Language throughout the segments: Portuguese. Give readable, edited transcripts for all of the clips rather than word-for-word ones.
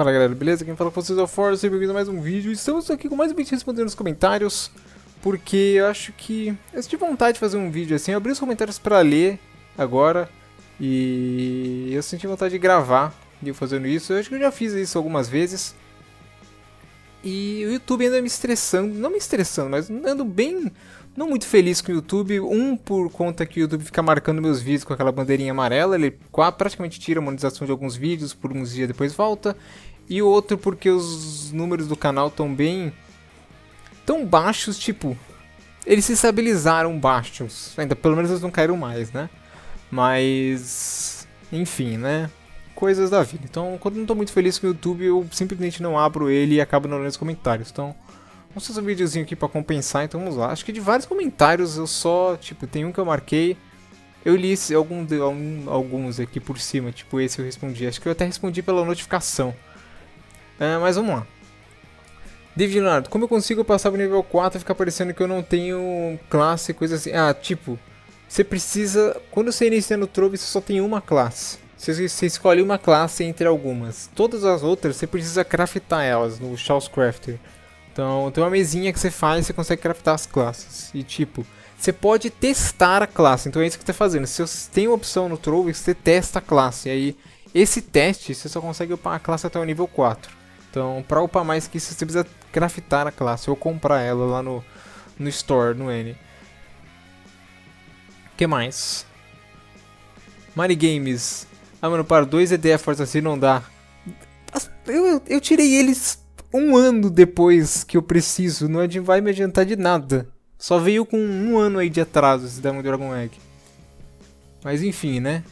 Fala galera, beleza? Quem fala com vocês é o Force, bem-vindo a mais um vídeo. Estamos aqui com mais um vídeo respondendo os comentários, porque eu acho que eu tive vontade de fazer um vídeo assim. Eu abri os comentários pra ler agora e eu senti vontade de gravar e eu fazendo isso. Eu acho que eu já fiz isso algumas vezes e o YouTube anda me estressando, não me estressando, mas ando bem, não muito feliz com o YouTube. Por conta que o YouTube fica marcando meus vídeos com aquela bandeirinha amarela, ele praticamente tira a monetização de alguns vídeos por uns dias, depois volta. E o outro porque os números do canal estão bem... tão baixos, tipo... eles se estabilizaram baixos, ainda pelo menos eles não caíram mais, né? Mas... enfim, né? Coisas da vida. Então, quando eu não estou muito feliz com o YouTube, eu simplesmente não abro ele e acabo não lendo os comentários. Então... vamos fazer um videozinho aqui pra compensar, então vamos lá. Acho que de vários comentários eu só, tipo, tem um que eu marquei. Eu li alguns aqui por cima, tipo esse eu respondi. Acho que eu até respondi pela notificação. Mas vamos lá. David Leonardo, como eu consigo passar pro nível 4 e ficar parecendo que eu não tenho classe, coisa assim? Ah, tipo, você precisa... quando você inicia no Trove, você só tem uma classe. Você escolhe uma classe entre algumas. Todas as outras, você precisa craftar elas no Shal'Crafter. Então, tem uma mesinha que você faz e você consegue craftar as classes. E tipo, você pode testar a classe. Então é isso que você está fazendo. Se você tem uma opção no Trove, você testa a classe. E aí, esse teste, você só consegue upar a classe até o nível 4. Então, para upar mais que isso, você precisa craftar a classe. Ou comprar ela lá no Store, no N. O que mais? Mari Games. Ah, mano, para 2 EDF Force assim não dá. Eu tirei eles... um ano depois que eu preciso, não vai me adiantar de nada. Só veio com um ano aí de atraso esse Diamond Dragon Egg. Mas enfim, né?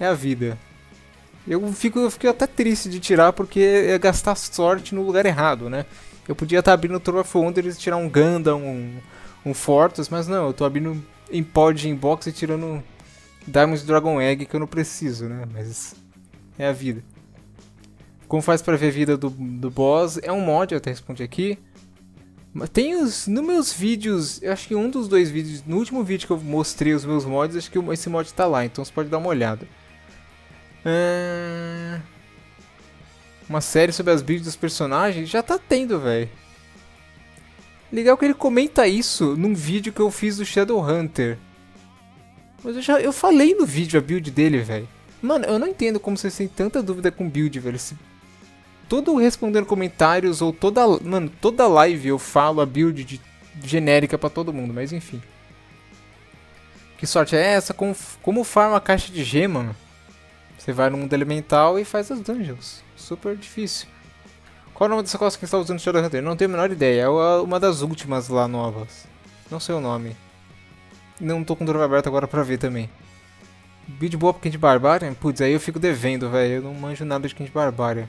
É a vida. Eu fiquei até triste de tirar porque é gastar sorte no lugar errado, né? Eu podia estar abrindo o Trove Wonders e tirar um Gundam, um Fortress, mas não, eu tô abrindo em pod, inbox e tirando Diamond Dragon Egg que eu não preciso, né? Mas é a vida. Como faz pra ver a vida do boss? É um mod, eu até respondi aqui. Tem nos meus vídeos, eu acho que um dos dois vídeos, no último vídeo que eu mostrei os meus mods, acho que esse mod tá lá, então você pode dar uma olhada. Uma série sobre as builds dos personagens? Já tá tendo, velho. Legal que ele comenta isso num vídeo que eu fiz do Shadow Hunter. Mas eu falei no vídeo a build dele, velho. Mano, eu não entendo como vocês têm tanta dúvida com build, velho. Todo respondendo comentários ou toda live eu falo a build genérica pra todo mundo, mas enfim. Que sorte é essa? Como farma a caixa de gema, mano? Você vai no mundo elemental e faz as dungeons. Super difícil. Qual é o nome dessa costa que está usando Shadow Hunter? Não tenho a menor ideia. É uma das últimas lá novas. Não sei o nome. Não tô com o Trove aberto agora pra ver também. Build boa pra Candy Barbarian? Putz, aí eu fico devendo, velho. Eu não manjo nada de Candy Barbarian.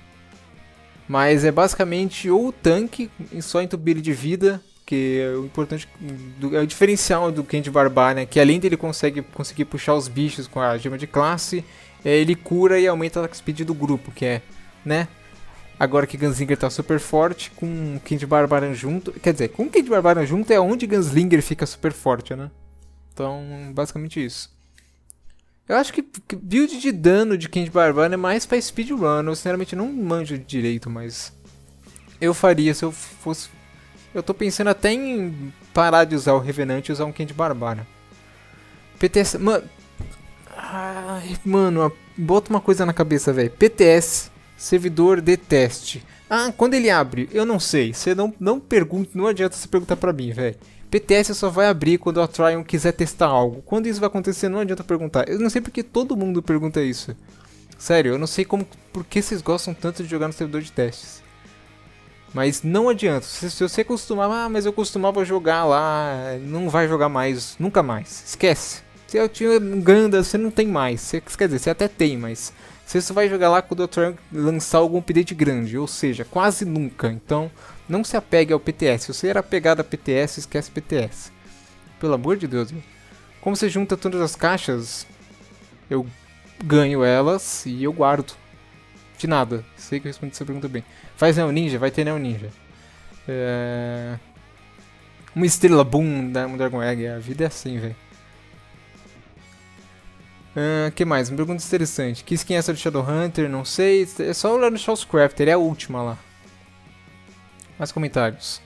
Mas é basicamente ou o tanque, só entupir de vida, que é o importante, é o diferencial do Candy Barbarian, que além dele conseguir puxar os bichos com a gema de classe, ele cura e aumenta a attack speed do grupo, que é, né? Agora que Gunslinger tá super forte, com o Candy Barbarian junto, quer dizer, com o Candy Barbarian junto é onde Gunslinger fica super forte, né? Então, basicamente isso. Eu acho que build de dano de Kend Barbara é mais pra speedrun. Eu sinceramente não manjo direito, mas eu faria se eu fosse... eu tô pensando até em parar de usar o Revenant e usar um Kend Barbara. PTS... mano... ai, mano, bota uma coisa na cabeça, velho. PTS, servidor de teste. Ah, quando ele abre? Eu não sei. Você não pergunta, não adianta você perguntar pra mim, velho. PTS só vai abrir quando a Trion quiser testar algo. Quando isso vai acontecer, não adianta perguntar. Eu não sei porque todo mundo pergunta isso. Sério, eu não sei por que vocês gostam tanto de jogar no servidor de testes. Mas não adianta. Se você costumar, ah, mas eu costumava jogar lá, não vai jogar mais, nunca mais. Esquece. Se eu tinha Gundam, você não tem mais. Você, quer dizer, você até tem, mas você só vai jogar lá quando a Trion lançar algum update grande. Ou seja, quase nunca. Então... não se apegue ao PTS. Se você era apegado a PTS, esquece PTS. Pelo amor de Deus. Como você junta todas as caixas, eu ganho elas e eu guardo. De nada. Sei que eu respondi essa pergunta bem. Faz Neo Ninja? Vai ter Neo Ninja. Uma estrela, boom, Diamond Dragon Egg. A vida é assim, velho. Que mais? Uma pergunta interessante. Que skin é essa do Shadow Hunter? Não sei. É só olhar no Shal'Crafter, é a última lá. Mais comentários.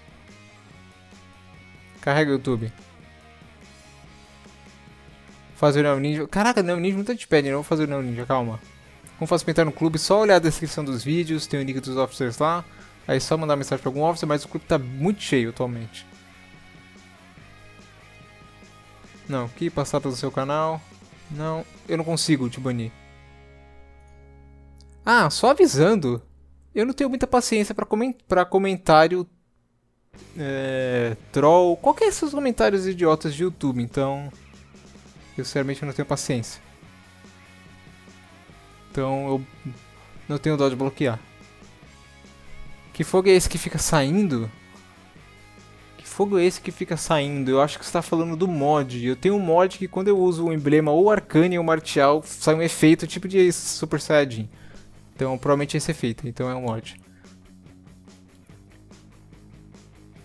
Carrega o YouTube. Fazer o Neo Ninja. Caraca, o Neo Ninja muita gente pede, não vou fazer o Neo Ninja, calma. Como faço pra entrar no clube? Só olhar a descrição dos vídeos, tem o link dos officers lá. Aí é só mandar mensagem pra algum officer, mas o clube tá muito cheio atualmente. Não, que passar pelo seu canal. Não, eu não consigo te banir. Ah, só avisando. Eu não tenho muita paciência pra, comentário... troll, qualquer desses comentários idiotas de YouTube, então... Eu sinceramente não tenho paciência. Então eu não tenho dó de bloquear. Que fogo é esse que fica saindo? Que fogo é esse que fica saindo? Eu acho que você está falando do mod. Eu tenho um mod que quando eu uso um emblema ou arcane ou martial, sai um efeito tipo de Super Saiyajin. Então provavelmente é esse efeito, então é um mod.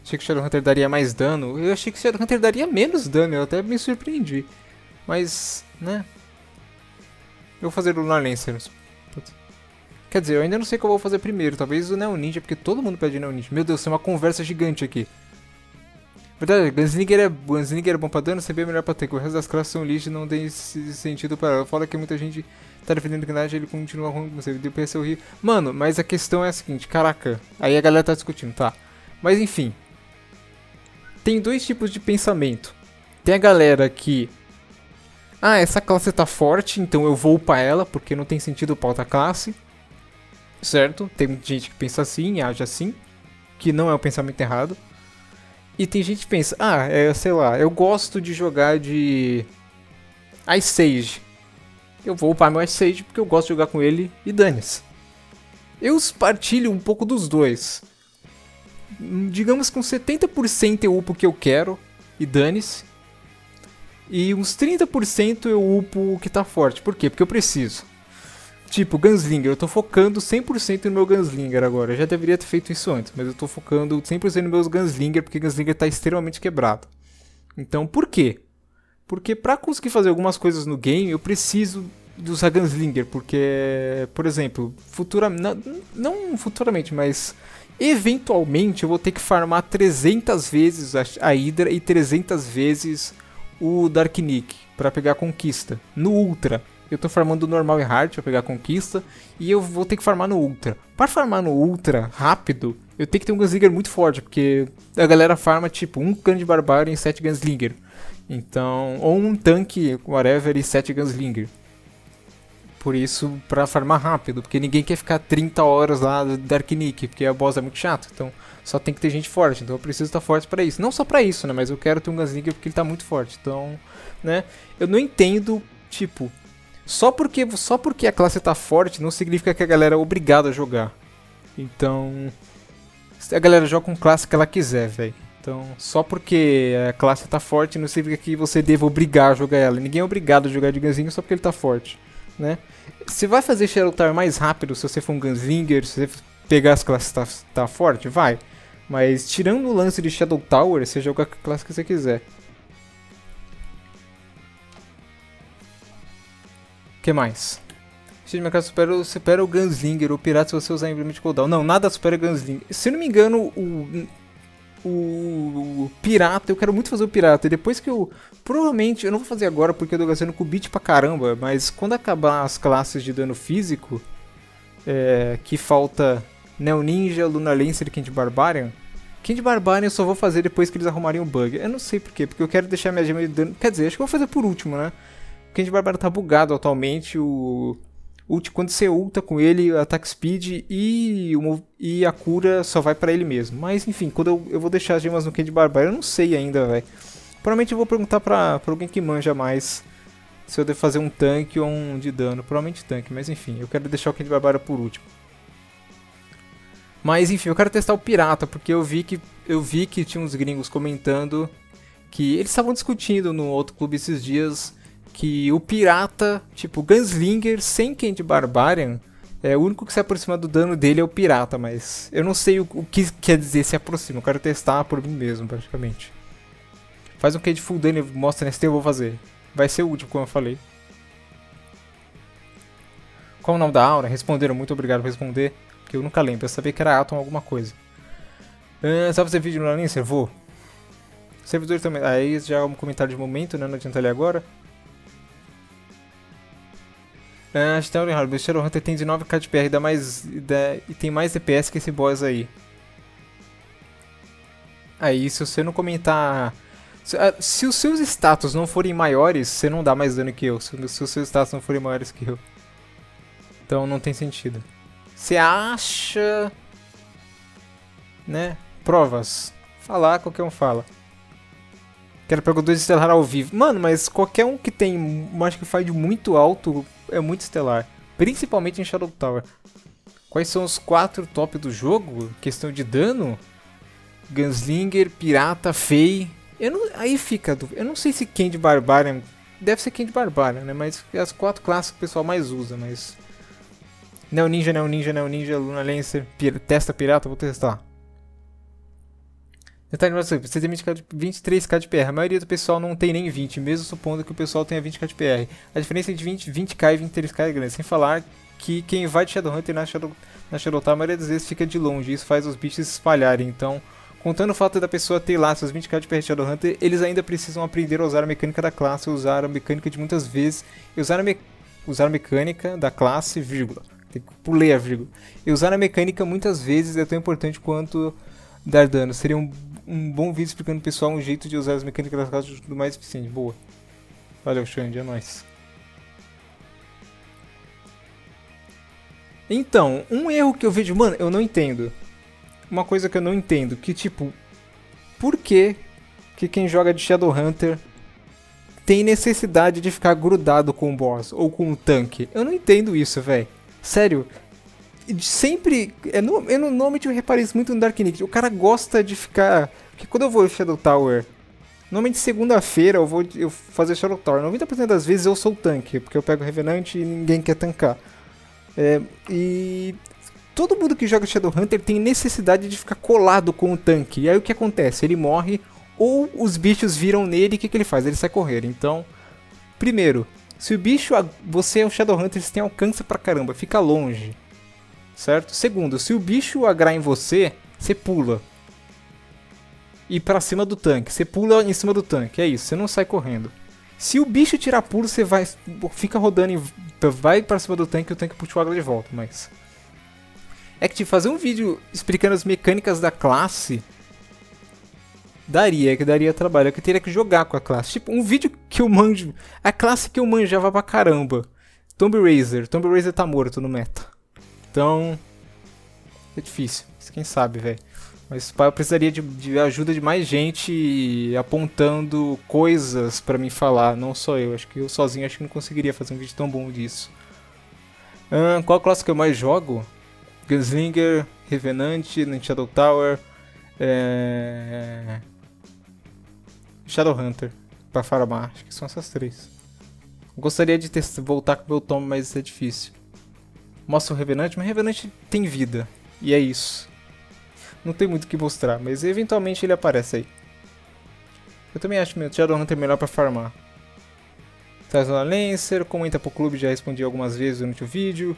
Achei que o Shadow Hunter daria mais dano. Eu achei que o Shadow Hunter daria menos dano, eu até me surpreendi. Mas, né? Eu vou fazer o Lunar Lancer. Quer dizer, eu ainda não sei o que eu vou fazer primeiro. Talvez o Neo Ninja, porque todo mundo pede Neo Ninja. Meu Deus, tem uma conversa gigante aqui. Verdade, Gunslinger é bom pra dano, CB é melhor pra tanque. O resto das classes são lixo e não tem sentido pra ela. Fala que muita gente tá defendendo o Gnade e ele continua ruim com você. Deu pra esse horrível. Mano, mas a questão é a seguinte, caraca. Aí a galera tá discutindo, tá. Mas enfim. Tem dois tipos de pensamento. Tem a galera que... Ah, essa classe tá forte, então eu vou upar ela, porque não tem sentido upar outra classe. Certo? Tem gente que pensa assim, age assim, que não é um pensamento errado. E tem gente que pensa, sei lá, eu gosto de jogar de Ice Age. Eu vou upar meu Ice Age porque eu gosto de jogar com ele e dane-se. Eu partilho um pouco dos dois. Digamos que uns 70% eu upo o que eu quero e dane-se. E uns 30% eu upo o que tá forte. Por quê? Porque eu preciso. Tipo, Gunslinger. Eu tô focando 100% no meu Gunslinger agora. Eu já deveria ter feito isso antes. Mas eu tô focando 100% no meu Gunslinger. Porque Gunslinger tá extremamente quebrado. Então, por quê? Porque pra conseguir fazer algumas coisas no game, eu preciso de usar Gunslinger. Porque, por exemplo, futuramente... Não futuramente, mas... Eventualmente, eu vou ter que farmar 300 vezes a Hydra e 300 vezes... o Darknik para pegar a conquista no Ultra. Eu tô farmando normal e hard para pegar a conquista e eu vou ter que farmar no Ultra. Para farmar no Ultra rápido, eu tenho que ter um Gunslinger muito forte, porque a galera farma tipo um Candy Barbarian e 7 Gunslinger. Então, ou um tanque, whatever, e 7 Gunslinger. Por isso, para farmar rápido, porque ninguém quer ficar 30 horas lá do Darknik, porque a boss é muito chata. Então, só tem que ter gente forte, então eu preciso estar forte pra isso. Não só pra isso, né, mas eu quero ter um Gunslinger porque ele tá muito forte, então, né. Eu não entendo, tipo, só porque a classe tá forte não significa que a galera é obrigada a jogar. Então, a galera joga com classe que ela quiser, velho. Então, só porque a classe tá forte não significa que você deva obrigar a jogar ela. Ninguém é obrigado a jogar de Gunslinger só porque ele tá forte, né. Você vai fazer Shadow Tower mais rápido se você for um Gunslinger, se você pegar as classes tá forte, vai. Mas tirando o lance de Shadow Tower, você joga a classe que você quiser. O que mais? Cheio de mercado supera o Gunslinger, o Pirata se você usar emblema de cooldown. Não, nada supera o Gunslinger. Se não me engano, o Pirata, eu quero muito fazer o Pirata. E depois que eu... Provavelmente, eu não vou fazer agora porque eu tô gastando Kubit pra caramba. Mas quando acabar as classes de dano físico, que falta... Neo Ninja, Lunar Lancer e Candy Barbarian. Candy Barbarian eu só vou fazer depois que eles arrumarem o bug. Eu não sei porquê, porque eu quero deixar minha gema de dano... Quer dizer, acho que eu vou fazer por último, né? O Candy Barbarian tá bugado atualmente. Quando você ulta com ele, o ataque speed e a cura só vai pra ele mesmo. Mas enfim, quando eu vou deixar as gemas no Candy Barbarian, eu não sei ainda, velho. Provavelmente eu vou perguntar pra alguém que manja mais se eu devo fazer um tanque ou um de dano. Provavelmente tanque, mas enfim, eu quero deixar o Candy Barbarian por último. Mas enfim, eu quero testar o Pirata, porque eu vi que tinha uns gringos comentando que eles estavam discutindo no outro clube esses dias que o Pirata, tipo, Gunslinger sem Candy Barbarian, o único que se aproxima do dano dele é o Pirata, mas eu não sei o que quer dizer se aproxima, eu quero testar por mim mesmo, praticamente. Faz um Candy full dano e mostra nesse tempo eu vou fazer. Vai ser útil, como eu falei. qual o nome da aura? Responderam, muito obrigado por responder, que eu nunca lembro, eu sabia que era Atom alguma coisa. Sabe fazer vídeo no Lunar Lancer? Vou. Servidores também, aí já é um comentário de momento, né? Não adianta ler agora. O Shadow Hunter tem 19k de PR, dá mais, e tem mais DPS que esse boss aí. Aí se você não comentar... Se os seus status não forem maiores, você não dá mais dano que eu. Se os seus status não forem maiores que eu. Então não tem sentido. Você acha... né? Provas. Falar, qualquer um fala. Quero pegar 2 estelar ao vivo.Ano, mas qualquer um que tem Magic muito alto é muito estelar. Principalmente em Shadow Tower. Quais são os 4 top do jogo? Questão de dano? Gunslinger, Pirata, Fei... aí fica a dúvida. Eu não sei se Candy Barbarian... deve ser Candy Barbarian, né? Mas é as 4 classes que o pessoal mais usa, mas... Neo Ninja, Lunar Lancer, testa Pirata, vou testar. Detalhe, você tem 23k de PR. A maioria do pessoal não tem nem 20, mesmo supondo que o pessoal tenha 20k de PR. A diferença entre 20k e 23k é grande. Sem falar que quem vai de Shadow Hunter na Shadow Tower, a maioria das vezes fica de longe. Isso faz os bichos se espalharem, então... contando o fato da pessoa ter lá seus 20k de PR Shadow Hunter, eles ainda precisam aprender a usar a mecânica da classe, usar a mecânica de muitas vezes, usar a mecânica da classe, vírgula. Pulei a vírgula. E usar a mecânica muitas vezes é tão importante quanto dar dano. Seria um bom vídeo explicando pro pessoal um jeito de usar as mecânicas das classes do mais eficiente. Boa. Valeu, Xande, é nóis. Então, um erro que eu vejo... mano, eu não entendo. Uma coisa que eu não entendo, que tipo, por que quem joga de Shadow Hunter tem necessidade de ficar grudado com o boss ou com o tanque? Eu não entendo isso, velho. Sério. Sempre, normalmente eu reparei isso muito no Darknik, o cara gosta de ficar... porque quando eu vou em Shadow Tower, normalmente segunda-feira eu vou fazer Shadow Tower, 90% das vezes eu sou o tanque, porque eu pego Revenant e ninguém quer tancar. Todo mundo que joga Shadow Hunter tem necessidade de ficar colado com o tanque. E aí o que acontece? Ele morre ou os bichos viram nele e o que ele faz? Ele sai correr. Então, primeiro, se o bicho... você é um Shadow Hunter, você tem alcance pra caramba. Fica longe. Certo? Segundo, se o bicho agrar em você, você pula. E pra cima do tanque. Você pula em cima do tanque. É isso. Você não sai correndo. Se o bicho tirar pulo, você vai... fica rodando e vai pra cima do tanque e o tanque puxa o agro de volta. Mas... é que fazer um vídeo explicando as mecânicas da classe daria trabalho, é que eu teria que jogar com a classe. Tipo, um vídeo que eu manjo, a classe que eu manjava pra caramba. Tomb Raider tá morto no meta. Então, é difícil, quem sabe, velho. Mas eu precisaria de ajuda de mais gente apontando coisas pra mim falar, não só eu. Acho que eu sozinho acho que não conseguiria fazer um vídeo tão bom disso. Qual classe que eu mais jogo? Gunslinger, Revenant, Shadow Tower, Shadow Hunter, pra farmar, acho que são essas 3. Gostaria de voltar com o meu Tomb, mas é difícil. Mostra o Revenant, mas Revenant tem vida, e é isso. Não tem muito o que mostrar, mas eventualmente ele aparece aí. Eu também acho meu Shadow Hunter melhor pra farmar. Traz Lunar Lancer, comenta pro clube, já respondi algumas vezes durante o vídeo.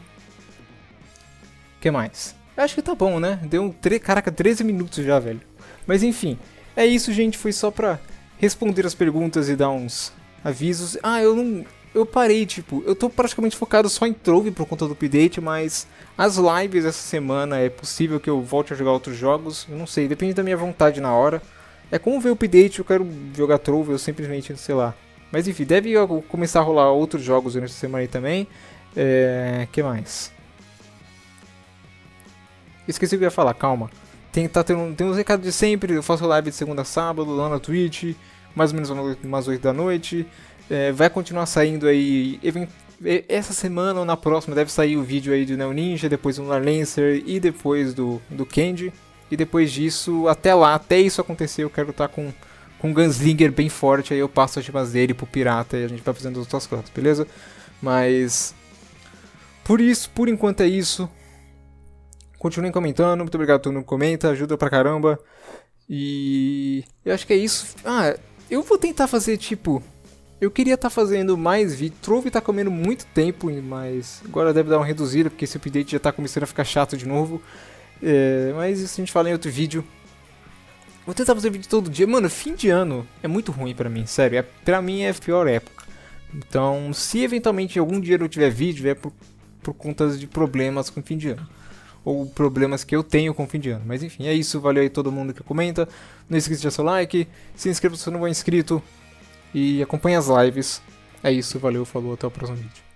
O que mais? Acho que tá bom, né? Deu um... caraca, 13 minutos já, velho. Mas enfim, é isso, gente. Foi só pra responder as perguntas e dar uns avisos. Eu parei, tipo... eu tô praticamente focado só em Trove por conta do update, mas... as lives essa semana é possível que eu volte a jogar outros jogos. Eu não sei, depende da minha vontade na hora. É como ver o update, eu quero jogar Trove, eu simplesmente, sei lá. Mas enfim, deve começar a rolar outros jogos nessa semana aí também. Que mais? Esqueci o que eu ia falar, calma. Tem uns recados de sempre, eu faço live de segunda a sábado, lá na Twitch, mais ou menos umas 8 da noite. Vai continuar saindo aí, essa semana ou na próxima deve sair o vídeo aí do Neo Ninja, depois do Lunar Lancer e depois do Candy. E depois disso, até isso acontecer, eu quero estar com um Gunslinger bem forte, aí eu passo as gemas dele pro Pirata e a gente vai fazendo as outras classes, beleza? Mas, por enquanto é isso. Continuem comentando, muito obrigado a todo mundo que comenta, ajuda pra caramba. E eu acho que é isso. Eu vou tentar fazer, tipo, Eu queria estar fazendo mais vídeo. Trove está comendo muito tempo, mas agora deve dar uma reduzida, porque esse update já está começando a ficar chato de novo. Mas isso a gente fala em outro vídeo. Vou tentar fazer vídeo todo dia. Mano, fim de ano é muito ruim pra mim, sério. Pra mim é a pior época. Então, se eventualmente algum dia eu tiver vídeo, é por conta de problemas com fim de ano. Ou problemas que eu tenho com fim de ano. Mas enfim, é isso. Valeu aí todo mundo que comenta. Não esqueça de deixar seu like. Se inscreva se não for inscrito. E acompanhe as lives. É isso, valeu, falou, até o próximo vídeo.